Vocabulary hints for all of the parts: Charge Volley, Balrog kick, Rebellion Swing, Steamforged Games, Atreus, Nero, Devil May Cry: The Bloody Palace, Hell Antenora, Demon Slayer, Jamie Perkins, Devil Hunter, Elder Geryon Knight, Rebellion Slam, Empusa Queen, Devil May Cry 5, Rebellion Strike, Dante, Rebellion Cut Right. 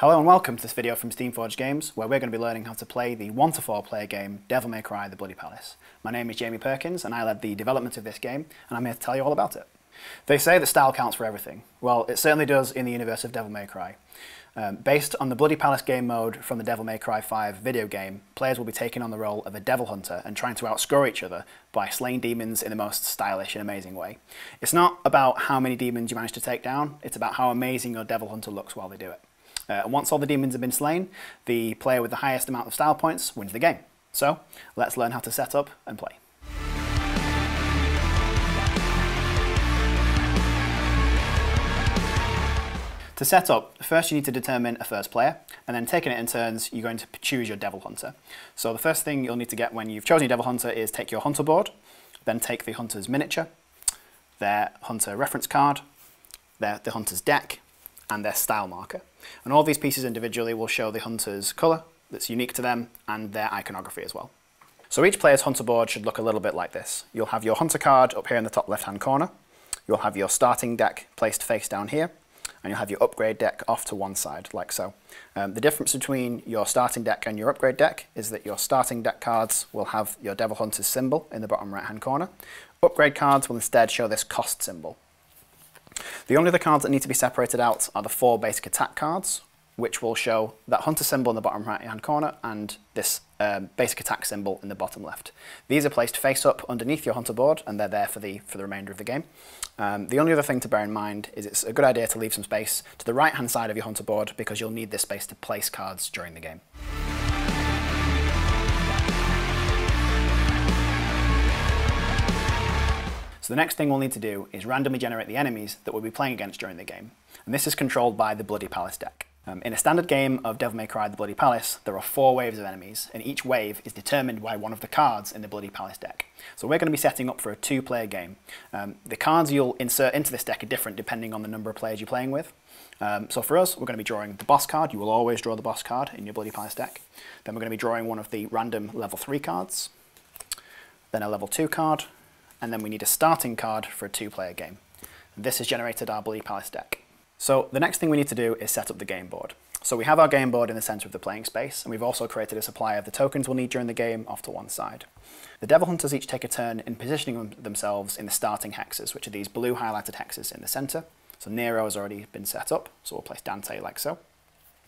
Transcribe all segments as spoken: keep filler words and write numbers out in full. Hello and welcome to this video from Steamforged Games, where we're going to be learning how to play the one to four player game Devil May Cry: The Bloody Palace. My name is Jamie Perkins and I led the development of this game, and I'm here to tell you all about it. They say that style counts for everything. Well, it certainly does in the universe of Devil May Cry. Um, based on the Bloody Palace game mode from the Devil May Cry five video game, players will be taking on the role of a devil hunter and trying to outscore each other by slaying demons in the most stylish and amazing way. It's not about how many demons you manage to take down, it's about how amazing your devil hunter looks while they do it. Uh, once all the demons have been slain, the player with the highest amount of style points wins the game. So, let's learn how to set up and play. To set up, first you need to determine a first player, and then taking it in turns, you're going to choose your Devil Hunter. So the first thing you'll need to get when you've chosen your Devil Hunter is take your Hunter board, then take the Hunter's miniature, their Hunter reference card, their, the Hunter's deck, and their style marker. And all these pieces individually will show the Hunter's colour that's unique to them and their iconography as well. So each player's Hunter board should look a little bit like this. You'll have your Hunter card up here in the top left-hand corner, you'll have your starting deck placed face down here, and you'll have your upgrade deck off to one side, like so. Um, the difference between your starting deck and your upgrade deck is that your starting deck cards will have your Devil Hunter's symbol in the bottom right-hand corner. Upgrade cards will instead show this cost symbol. The only other cards that need to be separated out are the four basic attack cards, which will show that Hunter symbol in the bottom right-hand corner and this um, basic attack symbol in the bottom left. These are placed face-up underneath your Hunter board, and they're there for the, for the remainder of the game. Um, the only other thing to bear in mind is it's a good idea to leave some space to the right-hand side of your Hunter board, because you'll need this space to place cards during the game. So the next thing we'll need to do is randomly generate the enemies that we'll be playing against during the game, and this is controlled by the Bloody Palace deck. Um, in a standard game of Devil May Cry: The Bloody Palace, there are four waves of enemies, and each wave is determined by one of the cards in the Bloody Palace deck. So we're going to be setting up for a two-player game. Um, the cards you'll insert into this deck are different depending on the number of players you're playing with. Um, so for us, we're going to be drawing the boss card. You will always draw the boss card in your Bloody Palace deck. Then we're going to be drawing one of the random level three cards, then a level two card, and then we need a starting card for a two-player game. And this has generated our Bloody Palace deck. So the next thing we need to do is set up the game board. So we have our game board in the center of the playing space, and we've also created a supply of the tokens we'll need during the game off to one side. The Devil Hunters each take a turn in positioning themselves in the starting hexes, which are these blue highlighted hexes in the center. So Nero has already been set up, so we'll place Dante like so.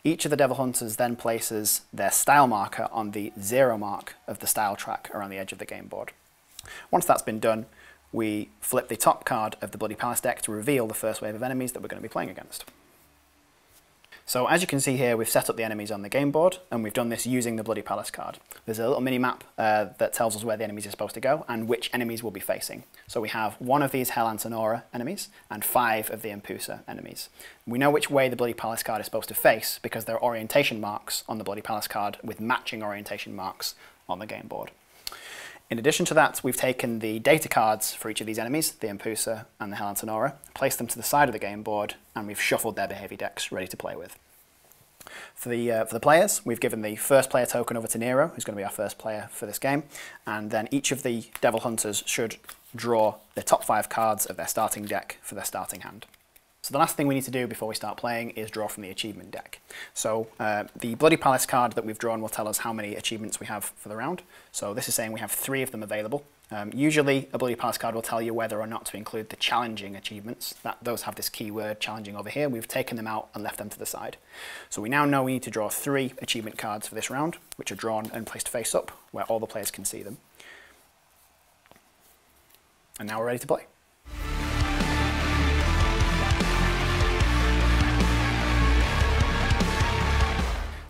Each of the Devil Hunters then places their style marker on the zero mark of the style track around the edge of the game board. Once that's been done, we flip the top card of the Bloody Palace deck to reveal the first wave of enemies that we're going to be playing against. So as you can see here, we've set up the enemies on the game board, and we've done this using the Bloody Palace card. There's a little mini-map uh, that tells us where the enemies are supposed to go and which enemies we'll be facing. So we have one of these Hell Antenora enemies and five of the Empusa enemies. We know which way the Bloody Palace card is supposed to face because there are orientation marks on the Bloody Palace card with matching orientation marks on the game board. In addition to that, we've taken the data cards for each of these enemies, the Empusa and the Hell Antenora, placed them to the side of the game board, and we've shuffled their behaviour decks ready to play with. For the, uh, for the players, we've given the first player token over to Nero, who's going to be our first player for this game, and then each of the Devil Hunters should draw the top five cards of their starting deck for their starting hand. So the last thing we need to do before we start playing is draw from the achievement deck. So uh, the Bloody Palace card that we've drawn will tell us how many achievements we have for the round. So this is saying we have three of them available. Um, usually a Bloody Palace card will tell you whether or not to include the challenging achievements. That, those have this keyword challenging over here. We've taken them out and left them to the side. So we now know we need to draw three achievement cards for this round, which are drawn and placed face up where all the players can see them. And now we're ready to play.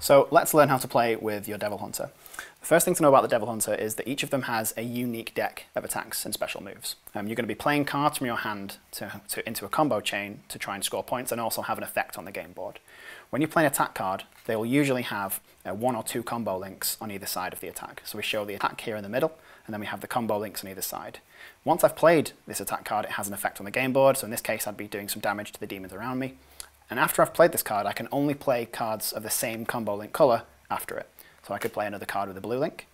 So let's learn how to play with your Devil Hunter. The first thing to know about the Devil Hunter is that each of them has a unique deck of attacks and special moves. Um, you're going to be playing cards from your hand to, to, into a combo chain to try and score points and also have an effect on the game board. When you play an attack card, they will usually have uh, one or two combo links on either side of the attack. So we show the attack here in the middle, and then we have the combo links on either side. Once I've played this attack card, it has an effect on the game board, so in this case I'd be doing some damage to the demons around me. And after I've played this card, I can only play cards of the same combo link colour after it. So I could play another card with a blue link,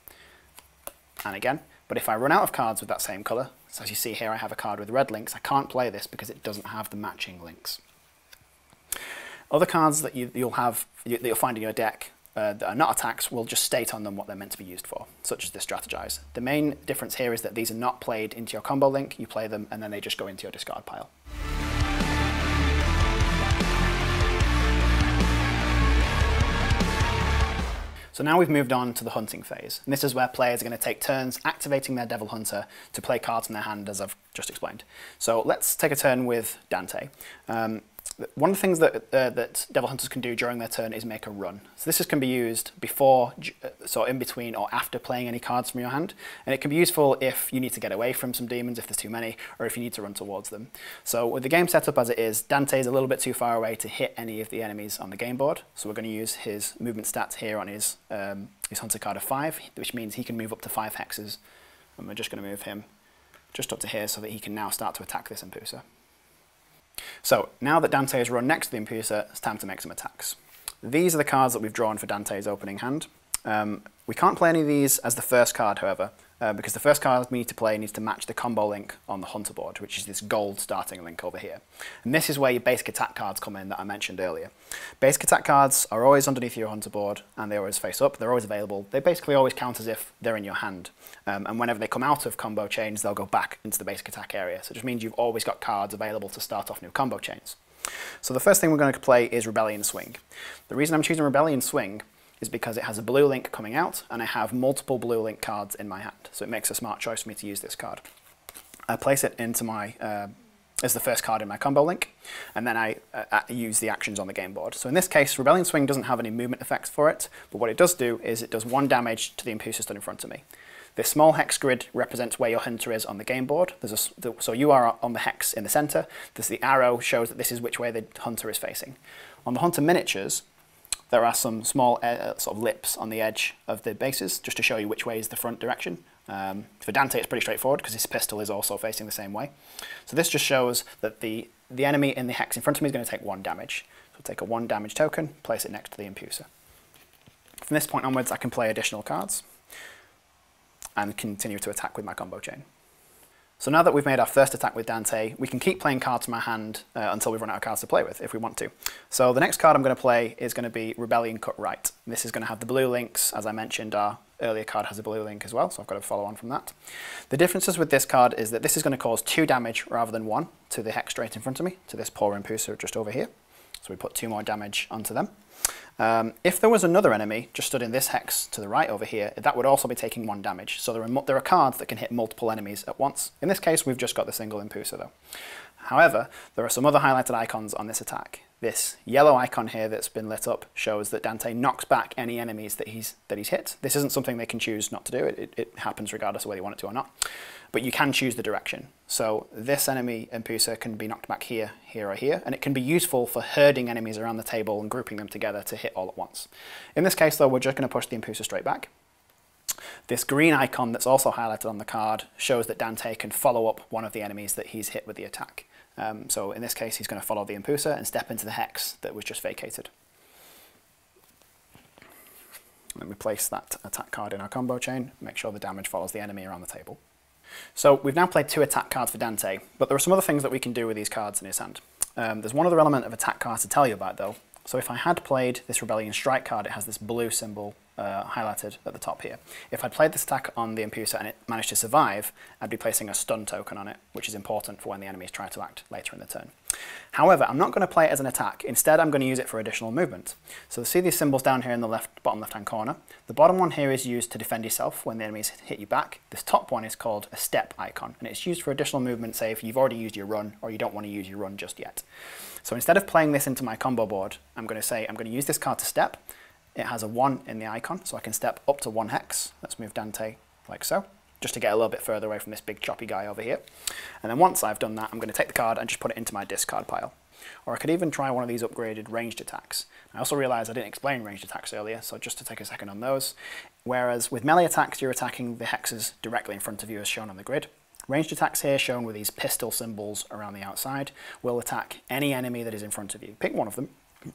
and again. But if I run out of cards with that same colour, so as you see here I have a card with red links, I can't play this because it doesn't have the matching links. Other cards that you, you'll have that you'll find in your deck uh, that are not attacks will just state on them what they're meant to be used for, such as the Strategize. The main difference here is that these are not played into your combo link. You play them and then they just go into your discard pile. So now we've moved on to the hunting phase, and this is where players are going to take turns activating their Devil Hunter to play cards in their hand, as I've just explained. So let's take a turn with Dante. Um, one of the things that, uh, that Devil Hunters can do during their turn is make a run. So this is, can be used before, so in between or after playing any cards from your hand, and it can be useful if you need to get away from some demons, if there's too many, or if you need to run towards them. So with the game set up as it is, Dante is a little bit too far away to hit any of the enemies on the game board, so we're going to use his movement stats here on his, um, his Hunter card of five, which means he can move up to five hexes, and we're just going to move him just up to here so that he can now start to attack this Empusa. So now that Dante has run next to the Empusa, it's time to make some attacks. These are the cards that we've drawn for Dante's opening hand. Um, we can't play any of these as the first card, however, uh, because the first card we need to play needs to match the combo link on the Hunter board, which is this gold starting link over here. And this is where your basic attack cards come in that I mentioned earlier. Basic attack cards are always underneath your Hunter board, and they always face up, they're always available. They basically always count as if they're in your hand. Um, and whenever they come out of combo chains, they'll go back into the basic attack area. So it just means you've always got cards available to start off new combo chains. So the first thing we're going to play is Rebellion Swing. The reason I'm choosing Rebellion Swing is because it has a blue link coming out, and I have multiple blue link cards in my hand, so it makes a smart choice for me to use this card. I place it into my uh, as the first card in my combo link, and then I uh, use the actions on the game board. So in this case, Rebellion Swing doesn't have any movement effects for it, but what it does do is it does one damage to the Empusa stood in front of me. This small hex grid represents where your hunter is on the game board. There's a, so you are on the hex in the center. This, the arrow shows that this is which way the hunter is facing. On the hunter miniatures, there are some small uh, sort of lips on the edge of the bases, just to show you which way is the front direction. Um, for Dante, it's pretty straightforward because his pistol is also facing the same way. So this just shows that the, the enemy in the hex in front of me is going to take one damage. So I'll take a one damage token, place it next to the Empusa. From this point onwards, I can play additional cards and continue to attack with my combo chain. So now that we've made our first attack with Dante, we can keep playing cards from our hand uh, until we've run out of cards to play with, if we want to. So the next card I'm going to play is going to be Rebellion Cut Right. This is going to have the blue links. As I mentioned, our earlier card has a blue link as well, so I've got to follow on from that. The differences with this card is that this is going to cause two damage rather than one to the hex straight in front of me, to this poor Empusa just over here. So we put two more damage onto them. Um, if there was another enemy just stood in this hex to the right over here, that would also be taking one damage. So there are, there are cards that can hit multiple enemies at once. In this case, we've just got the single Empusa though. However, there are some other highlighted icons on this attack. This yellow icon here that's been lit up shows that Dante knocks back any enemies that he's, that he's hit. This isn't something they can choose not to do. It, it, it happens regardless of whether you want it to or not. But you can choose the direction. So this enemy Empusa can be knocked back here, here, or here, and it can be useful for herding enemies around the table and grouping them together to hit all at once. In this case though, we're just going to push the Empusa straight back. This green icon that's also highlighted on the card shows that Dante can follow up one of the enemies that he's hit with the attack. Um, so in this case, he's going to follow the Empusa and step into the hex that was just vacated. Then we place that attack card in our combo chain, make sure the damage follows the enemy around the table. So we've now played two attack cards for Dante, but there are some other things that we can do with these cards in his hand. Um, there's one other element of attack cards to tell you about though. So if I had played this Rebellion Strike card, it has this blue symbol uh, highlighted at the top here. If I'd played this attack on the Empusa and it managed to survive, I'd be placing a stun token on it, which is important for when the enemies try to act later in the turn. However, I'm not going to play it as an attack. Instead, I'm going to use it for additional movement. So see these symbols down here in the left, bottom left-hand corner? The bottom one here is used to defend yourself when the enemies hit you back. This top one is called a step icon, and it's used for additional movement, say if you've already used your run or you don't want to use your run just yet. So instead of playing this into my combo board, I'm going to say I'm going to use this card to step. It has a one in the icon, so I can step up to one hex. Let's move Dante like so, just to get a little bit further away from this big choppy guy over here. And then once I've done that, I'm going to take the card and just put it into my discard pile. Or I could even try one of these upgraded ranged attacks. I also realized I didn't explain ranged attacks earlier, so just to take a second on those. Whereas with melee attacks, you're attacking the hexes directly in front of you as shown on the grid. Ranged attacks here, shown with these pistol symbols around the outside, will attack any enemy that is in front of you. Pick one of them.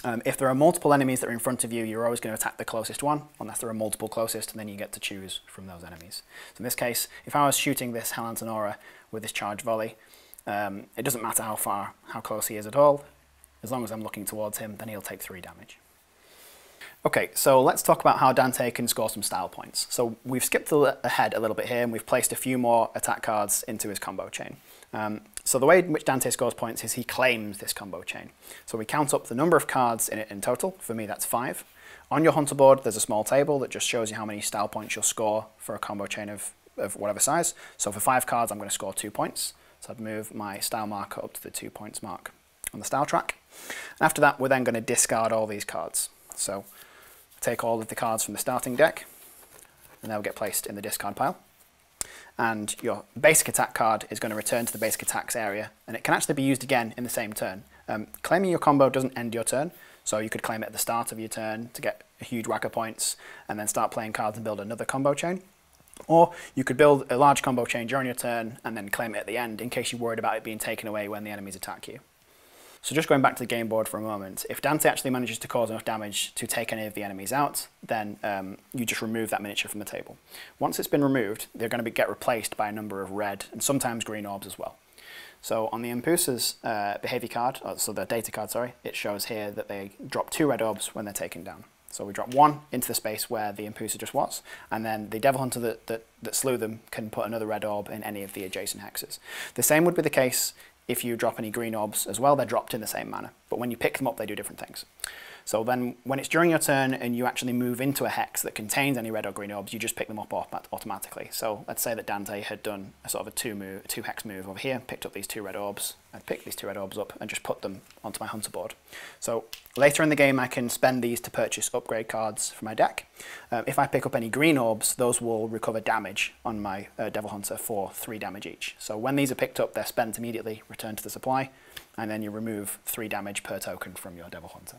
Um, if there are multiple enemies that are in front of you, you're always going to attack the closest one, unless there are multiple closest, and then you get to choose from those enemies. So in this case, if I was shooting this Hell Antenora with this Charge Volley, um, it doesn't matter how far, how close he is at all. as long as I'm looking towards him, then he'll take three damage. Okay, so let's talk about how Dante can score some style points. So we've skipped ahead a little bit here, and we've placed a few more attack cards into his combo chain. Um, so the way in which Dante scores points is he claims this combo chain. So we count up the number of cards in it in total. For me, that's five. On your hunter board, there's a small table that just shows you how many style points you'll score for a combo chain of, of whatever size. So for five cards, I'm going to score two points. So I'd move my style marker up to the two points mark on the style track. And after that, we're then going to discard all these cards. So take all of the cards from the starting deck, and they'll get placed in the discard pile. And your basic attack card is going to return to the basic attacks area, and it can actually be used again in the same turn. Um, claiming your combo doesn't end your turn, so you could claim it at the start of your turn to get a huge whack of points, and then start playing cards and build another combo chain. Or you could build a large combo chain during your turn, and then claim it at the end in case you're worried about it being taken away when the enemies attack you. So just going back to the game board for a moment, if Dante actually manages to cause enough damage to take any of the enemies out, then um, you just remove that miniature from the table. Once it's been removed, they're going to be, get replaced by a number of red and sometimes green orbs as well. So on the Empusa's uh, behavior card, or, so the data card, sorry, it shows here that they drop two red orbs when they're taken down. So we drop one into the space where the Empusa just was, and then the Devil Hunter that, that, that slew them can put another red orb in any of the adjacent hexes. The same would be the case if you drop any green orbs as well. They're dropped in the same manner, but when you pick them up, they do different things. So then when it's during your turn and you actually move into a hex that contains any red or green orbs, you just pick them up automatically. So let's say that Dante had done a sort of a two, move, two hex move over here, picked up these two red orbs. I'd pick these two red orbs up and just put them onto my hunter board. So later in the game, I can spend these to purchase upgrade cards for my deck. Um, if I pick up any green orbs, those will recover damage on my uh, Devil Hunter for three damage each. So when these are picked up, they're spent immediately, returned to the supply, and then you remove three damage per token from your Devil Hunter.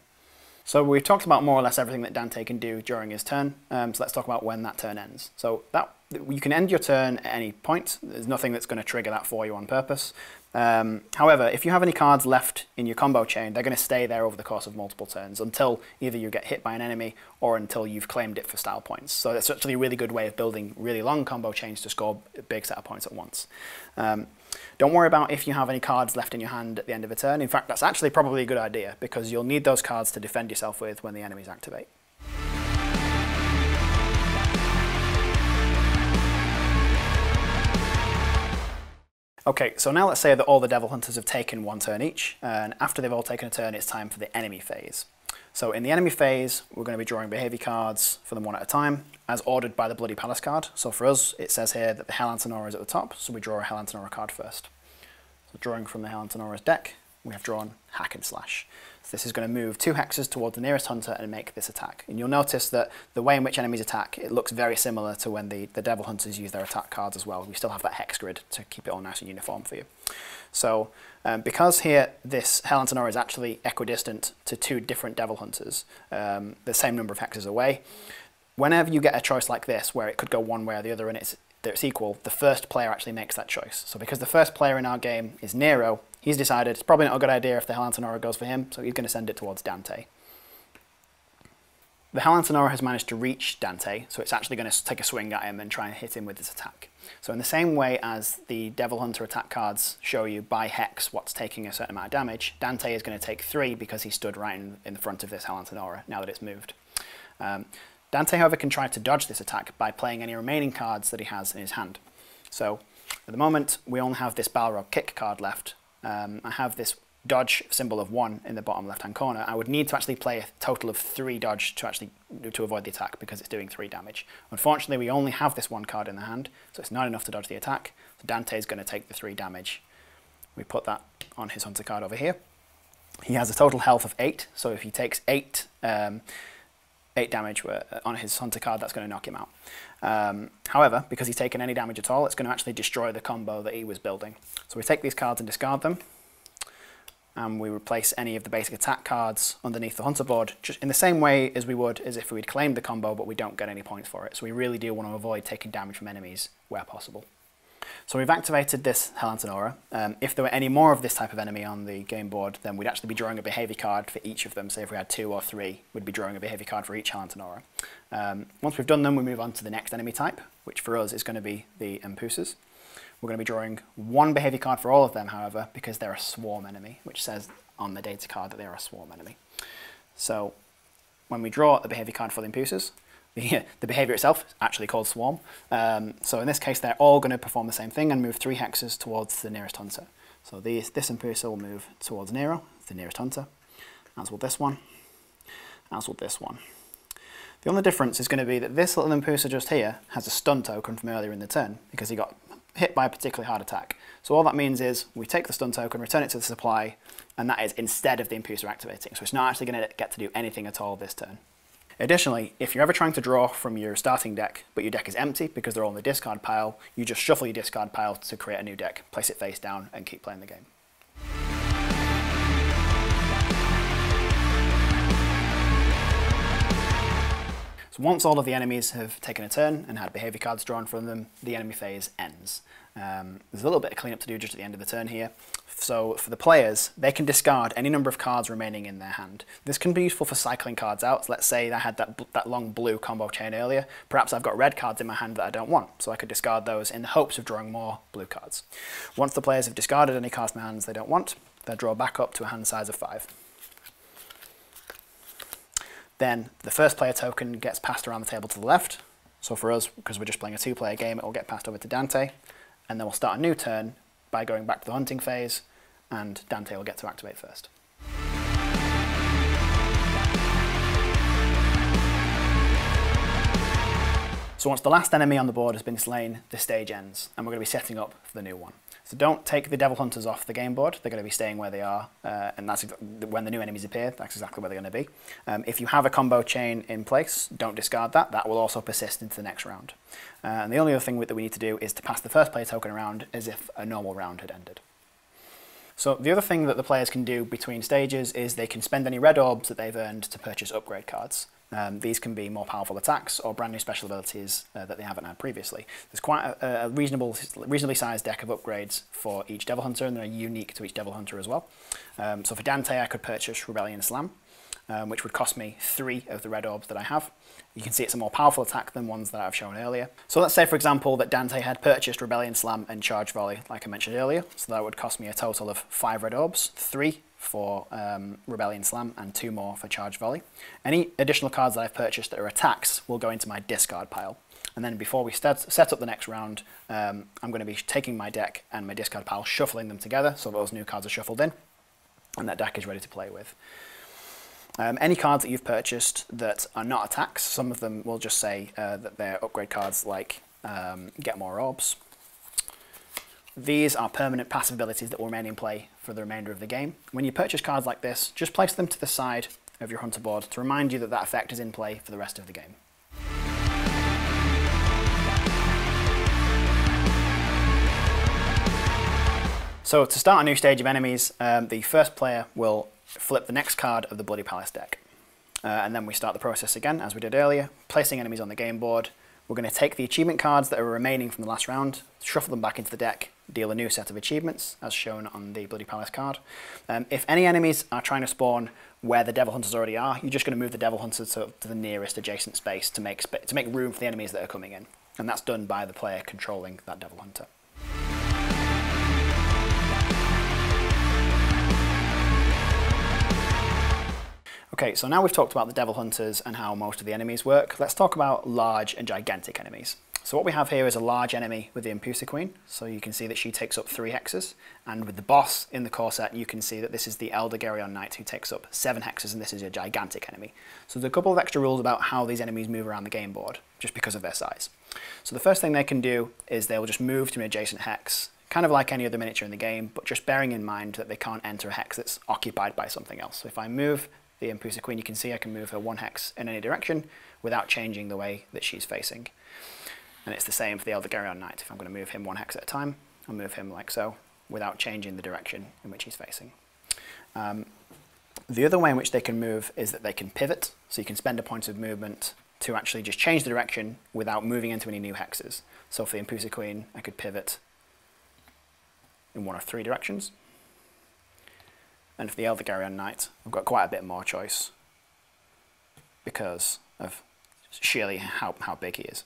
So we've talked about more or less everything that Dante can do during his turn, um, so let's talk about when that turn ends. So that you can end your turn at any point. There's nothing that's going to trigger that for you on purpose. Um, however, if you have any cards left in your combo chain, they're going to stay there over the course of multiple turns until either you get hit by an enemy or until you've claimed it for style points. So that's actually a really good way of building really long combo chains to score a big set of points at once. Um, Don't worry about if you have any cards left in your hand at the end of a turn. In fact, that's actually probably a good idea, because you'll need those cards to defend yourself with when the enemies activate. Okay, so now let's say that all the Devil Hunters have taken one turn each, and after they've all taken a turn, it's time for the enemy phase. So in the enemy phase, we're going to be drawing behavior cards for them one at a time, as ordered by the Bloody Palace card. So for us, it says here that the Hell Antenora is at the top, so we draw a Hell Antenora card first. So drawing from the Hell Antenora's deck, we have drawn Hack and Slash. So this is going to move two hexes toward the nearest hunter and make this attack. And you'll notice that the way in which enemies attack, it looks very similar to when the, the Devil Hunters use their attack cards as well. We still have that hex grid to keep it all nice and uniform for you. So um, because here this Hell Antenora is actually equidistant to two different Devil Hunters, um, the same number of hexes away, whenever you get a choice like this where it could go one way or the other and it's, it's equal, the first player actually makes that choice. So because the first player in our game is Nero, he's decided it's probably not a good idea if the Hell Antenora goes for him, so he's going to send it towards Dante. The Hell Antenora has managed to reach Dante, so it's actually going to take a swing at him and try and hit him with this attack. So in the same way as the Devil Hunter attack cards show you by hex what's taking a certain amount of damage, Dante is going to take three because he stood right in, in the front of this Hell Antenora now that it's moved. Um, Dante, however, can try to dodge this attack by playing any remaining cards that he has in his hand. So at the moment, we only have this Balrog kick card left. Um, I have this dodge symbol of one in the bottom left-hand corner. I would need to actually play a total of three dodge to actually to avoid the attack because it's doing three damage. Unfortunately, we only have this one card in the hand, so it's not enough to dodge the attack. So Dante is going to take the three damage. We put that on his hunter card over here. He has a total health of eight, so if he takes eight, um, eight damage on his hunter card, that's going to knock him out. Um, however, because he's taken any damage at all, it's going to actually destroy the combo that he was building. So we take these cards and discard them, and we replace any of the basic attack cards underneath the hunter board, just in the same way as we would as if we'd claimed the combo, but we don't get any points for it. So we really do want to avoid taking damage from enemies where possible. So we've activated this Hell Antenora. Um, if there were any more of this type of enemy on the game board, then we'd actually be drawing a behavior card for each of them. So if we had two or three, we'd be drawing a behavior card for each Hell Antenora. Um, once we've done them, we move on to the next enemy type, which for us is going to be the Empusas. We're going to be drawing one behavior card for all of them, however, because they're a swarm enemy, which says on the data card that they're a swarm enemy. So when we draw the behavior card for the Impusas, the, the behavior itself is actually called swarm. Um, so in this case, they're all going to perform the same thing and move three hexes towards the nearest hunter. So these, this Empusa will move towards Nero, the nearest hunter, as will this one, as will this one. The only difference is going to be that this little Empusa just here has a stun token from earlier in the turn because he got hit by a particularly hard attack. So all that means is we take the stun token, return it to the supply, and that is instead of the Empusa activating. So it's not actually going to get to do anything at all this turn. Additionally, if you're ever trying to draw from your starting deck, but your deck is empty because they're all in the discard pile, you just shuffle your discard pile to create a new deck, place it face down, and keep playing the game. So once all of the enemies have taken a turn and had behavior cards drawn from them, the enemy phase ends. Um, there's a little bit of cleanup to do just at the end of the turn here. So for the players, they can discard any number of cards remaining in their hand. This can be useful for cycling cards out. So let's say I had that, that long blue combo chain earlier. Perhaps I've got red cards in my hand that I don't want, so I could discard those in the hopes of drawing more blue cards. Once the players have discarded any cards from their hands they don't want, they'll draw back up to a hand size of five. Then the first player token gets passed around the table to the left. So for us, because we're just playing a two-player game, it will get passed over to Dante. And then we'll start a new turn by going back to the hunting phase, and Dante will get to activate first. So once the last enemy on the board has been slain, the stage ends, and we're going to be setting up for the new one. So don't take the Devil Hunters off the game board. They're going to be staying where they are, uh, and that's when the new enemies appear, that's exactly where they're going to be. Um, if you have a combo chain in place, don't discard that. That will also persist into the next round. Uh, and the only other thing that we need to do is to pass the first player token around as if a normal round had ended. So the other thing that the players can do between stages is they can spend any red orbs that they've earned to purchase upgrade cards. Um, these can be more powerful attacks or brand new special abilities uh, that they haven't had previously. There's quite a, a reasonable, reasonably sized deck of upgrades for each Devil Hunter, and they're unique to each Devil Hunter as well. Um, so for Dante, I could purchase Rebellion Slam, um, which would cost me three of the red orbs that I have. You can see it's a more powerful attack than ones that I've shown earlier. So let's say, for example, that Dante had purchased Rebellion Slam and Charge Volley, like I mentioned earlier. So that would cost me a total of five red orbs, three for um, Rebellion Slam and two more for Charge Volley. Any additional cards that I've purchased that are attacks will go into my discard pile. And then before we set, set up the next round, um, I'm going to be taking my deck and my discard pile, shuffling them together so those new cards are shuffled in and that deck is ready to play with. Um, any cards that you've purchased that are not attacks, some of them will just say uh, that they're upgrade cards like um, Get More Orbs. These are permanent passive abilities that will remain in play for the remainder of the game. When you purchase cards like this, just place them to the side of your hunter board to remind you that that effect is in play for the rest of the game. So to start a new stage of enemies, um, the first player will flip the next card of the Bloody Palace deck. Uh, and then we start the process again, as we did earlier, placing enemies on the game board. We're going to take the achievement cards that are remaining from the last round, shuffle them back into the deck, deal a new set of achievements, as shown on the Bloody Palace card. Um, if any enemies are trying to spawn where the Devil Hunters already are, you're just going to move the Devil Hunters to, to the nearest adjacent space to make, sp to make room for the enemies that are coming in. And that's done by the player controlling that Devil Hunter. Okay, so now we've talked about the Devil Hunters and how most of the enemies work. Let's talk about large and gigantic enemies. So what we have here is a large enemy with the Empusa Queen. So you can see that she takes up three hexes. And with the boss in the core set, you can see that this is the Elder Geryon Knight who takes up seven hexes, and this is a gigantic enemy. So there's a couple of extra rules about how these enemies move around the game board, just because of their size. So the first thing they can do is they will just move to an adjacent hex, kind of like any other miniature in the game, but just bearing in mind that they can't enter a hex that's occupied by something else. So if I move the Empusa Queen, you can see I can move her one hex in any direction without changing the way that she's facing. And it's the same for the Elder Geryon Knight. If I'm going to move him one hex at a time, I'll move him like so, without changing the direction in which he's facing. Um, the other way in which they can move is that they can pivot, so you can spend a point of movement to actually just change the direction without moving into any new hexes. So for the Empusa Queen, I could pivot in one of three directions. And for the Elder Geryon Knight, I've got quite a bit more choice because of surely how, how big he is.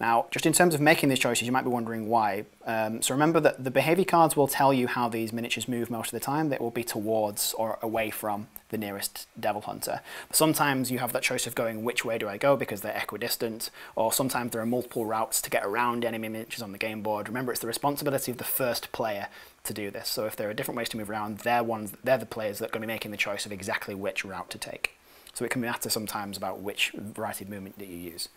Now, just in terms of making these choices, you might be wondering why. Um, so remember that the behavior cards will tell you how these miniatures move most of the time. They will be towards or away from the nearest Devil Hunter. But sometimes you have that choice of going, which way do I go, because they're equidistant, or sometimes there are multiple routes to get around enemy miniatures on the game board. Remember, it's the responsibility of the first player to do this. So if there are different ways to move around, they're, ones, they're the players that are going to be making the choice of exactly which route to take. So it can matter sometimes about which variety of movement that you use.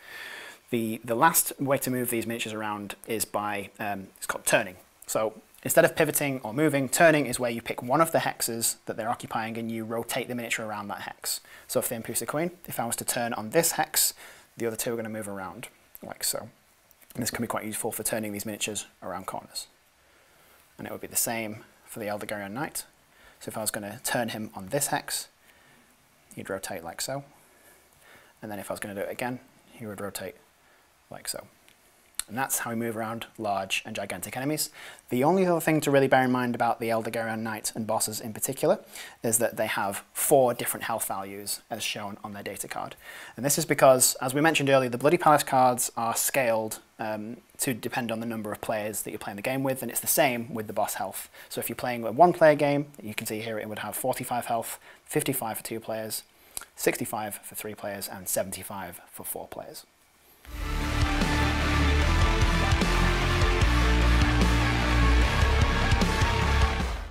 The, the last way to move these miniatures around is by, um, it's called turning. So instead of pivoting or moving, turning is where you pick one of the hexes that they're occupying and you rotate the miniature around that hex. So if the Empusa Queen, if I was to turn on this hex, the other two are going to move around, like so. And this can be quite useful for turning these miniatures around corners. And it would be the same for the Elder Geryon Knight. So if I was going to turn him on this hex, he'd rotate like so. And then if I was going to do it again, he would rotate like so. And that's how we move around large and gigantic enemies. The only other thing to really bear in mind about the Elder Geryon Knight and bosses in particular is that they have four different health values as shown on their data card. And this is because, as we mentioned earlier, the Bloody Palace cards are scaled um, to depend on the number of players that you're playing the game with, and it's the same with the boss health. So if you're playing a one-player game, you can see here it would have forty-five health, fifty-five for two players, sixty-five for three players, and seventy-five for four players.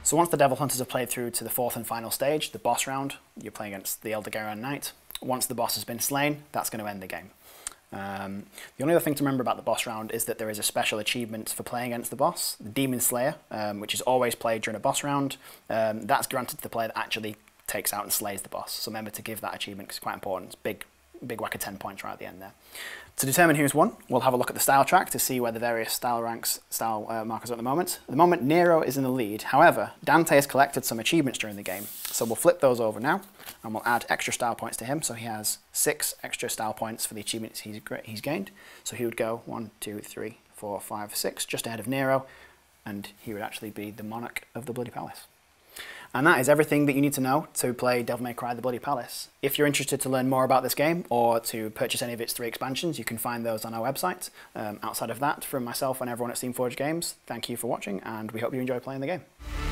So once the Devil Hunters have played through to the fourth and final stage, the boss round, you're playing against the Elder Geryon Knight. Once the boss has been slain, that's going to end the game. Um, the only other thing to remember about the boss round is that there is a special achievement for playing against the boss, the Demon Slayer, um, which is always played during a boss round. Um, that's granted to the player that actually takes out and slays the boss. So remember to give that achievement because it's quite important. It's big. Big whack of ten points right at the end there. To determine who's won, we'll have a look at the style track to see where the various style ranks, style uh, markers are at the moment. At the moment, Nero is in the lead. However, Dante has collected some achievements during the game. So we'll flip those over now, and we'll add extra style points to him. So he has six extra style points for the achievements he's, he's gained. So he would go one, two, three, four, five, six, just ahead of Nero, and he would actually be the monarch of the Bloody Palace. And that is everything that you need to know to play Devil May Cry: The Bloody Palace. If you're interested to learn more about this game or to purchase any of its three expansions, you can find those on our website. Um, outside of that, from myself and everyone at Steamforged Games, thank you for watching, and we hope you enjoy playing the game.